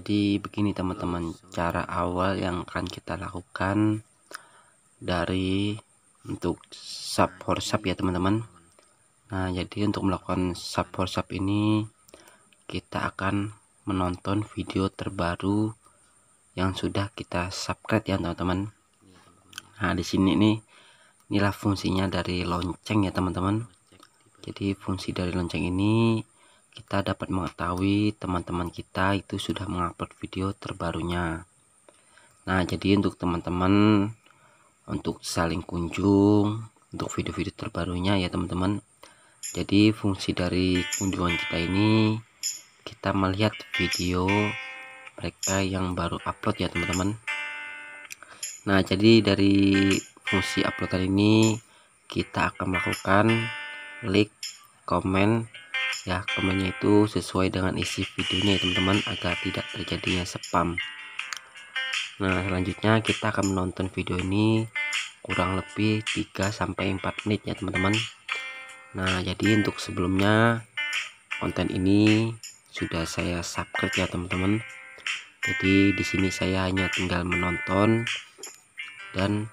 Jadi begini teman-teman, cara awal yang akan kita lakukan dari untuk sub for sub ya teman-teman. Nah, jadi untuk melakukan sub for sub ini kita akan menonton video terbaru yang sudah kita subscribe ya teman-teman. Nah, di sini nih, inilah fungsinya dari lonceng ya teman-teman. Jadi fungsi dari lonceng ini kita dapat mengetahui teman-teman kita itu sudah mengupload video terbarunya. Nah, jadi untuk teman-teman untuk saling kunjung untuk video-video terbarunya ya teman-teman. Jadi fungsi dari kunjungan kita ini kita melihat video mereka yang baru upload ya teman-teman. Nah, jadi dari fungsi upload kali ini kita akan melakukan like, komen ya, komennya itu sesuai dengan isi videonya ya teman-teman, agar tidak terjadinya spam. Nah, selanjutnya kita akan menonton video ini kurang lebih 3-4 menit ya teman-teman. Nah, jadi untuk sebelumnya konten ini sudah saya subscribe ya teman-teman. Jadi di sini saya hanya tinggal menonton dan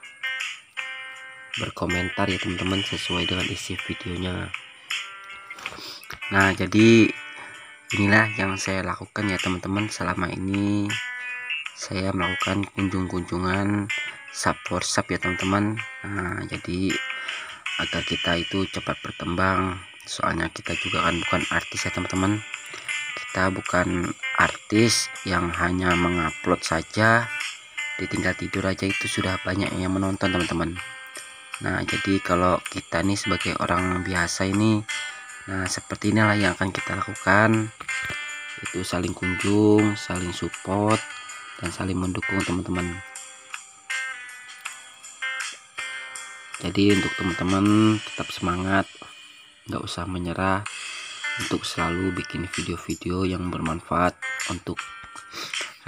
berkomentar ya teman-teman sesuai dengan isi videonya. Nah, jadi inilah yang saya lakukan ya teman-teman, selama ini saya melakukan kunjungan sub for sub ya teman-teman. Nah, jadi agar kita itu cepat berkembang, soalnya kita juga kan bukan artis ya teman-teman. Kita bukan artis yang hanya mengupload saja, ditinggal tidur aja itu sudah banyak yang menonton teman-teman. Nah, jadi kalau kita nih sebagai orang biasa ini, nah seperti inilah yang akan kita lakukan, itu saling kunjung, saling support, dan saling mendukung teman-teman. Jadi untuk teman-teman tetap semangat, nggak usah menyerah, untuk selalu bikin video-video yang bermanfaat untuk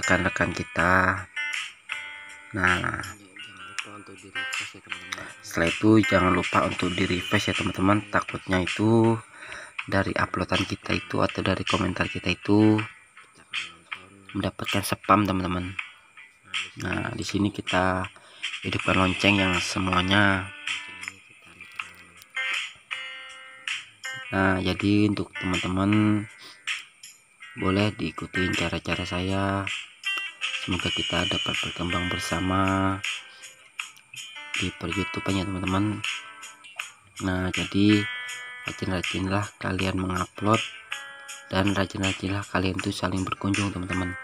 rekan-rekan kita. Nah, setelah itu jangan lupa untuk di refresh ya teman-teman, takutnya itu dari uploadan kita itu atau dari komentar kita itu mendapatkan spam teman-teman. Nah, di sini kita hidupkan lonceng yang semuanya. Nah, jadi untuk teman-teman boleh diikuti cara-cara saya, semoga kita dapat berkembang bersama di per-YouTube-nya teman-teman. Nah, jadi rajin-rajinlah kalian mengupload dan rajin-rajinlah kalian tuh saling berkunjung teman-teman.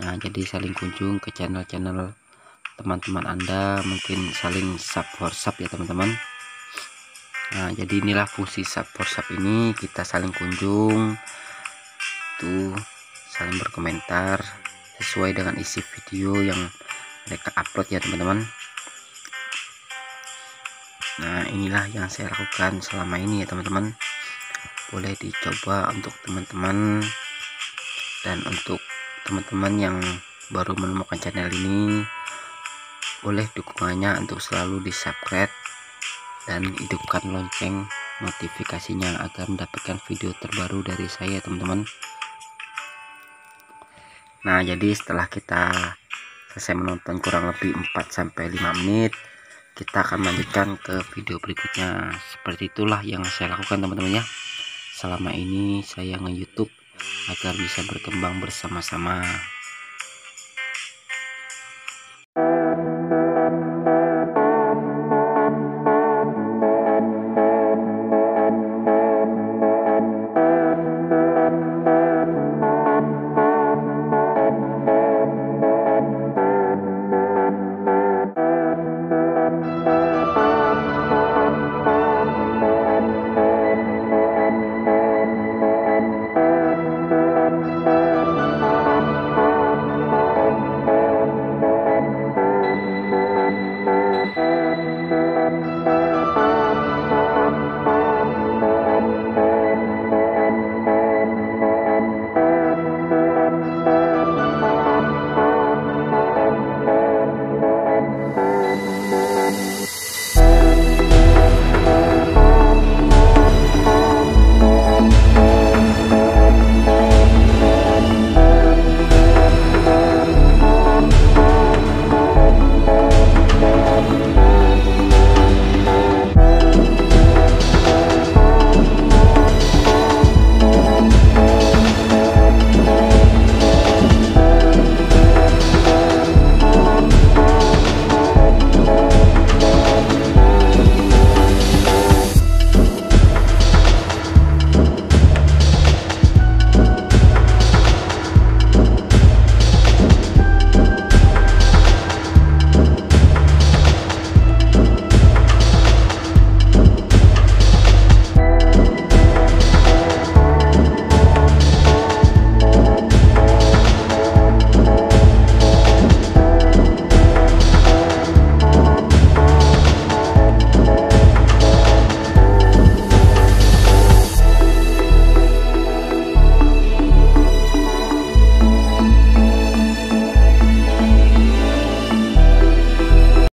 Nah, jadi saling kunjung ke channel-channel teman-teman Anda, mungkin saling sub for sub ya teman-teman. Nah, jadi inilah fungsi sub for sub ini, kita saling kunjung tuh, saling berkomentar sesuai dengan isi video yang mereka upload ya teman-teman. Nah, inilah yang saya lakukan selama ini ya teman-teman. Boleh dicoba untuk teman-teman, dan untuk teman-teman yang baru menemukan channel ini, boleh dukungannya untuk selalu di subscribe dan hidupkan lonceng notifikasinya agar mendapatkan video terbaru dari saya teman-teman. Nah, jadi setelah kita selesai menonton kurang lebih 4-5 menit, kita akan lanjutkan ke video berikutnya. Seperti itulah yang saya lakukan teman-teman ya, selama ini saya nge-YouTube agar bisa berkembang bersama-sama.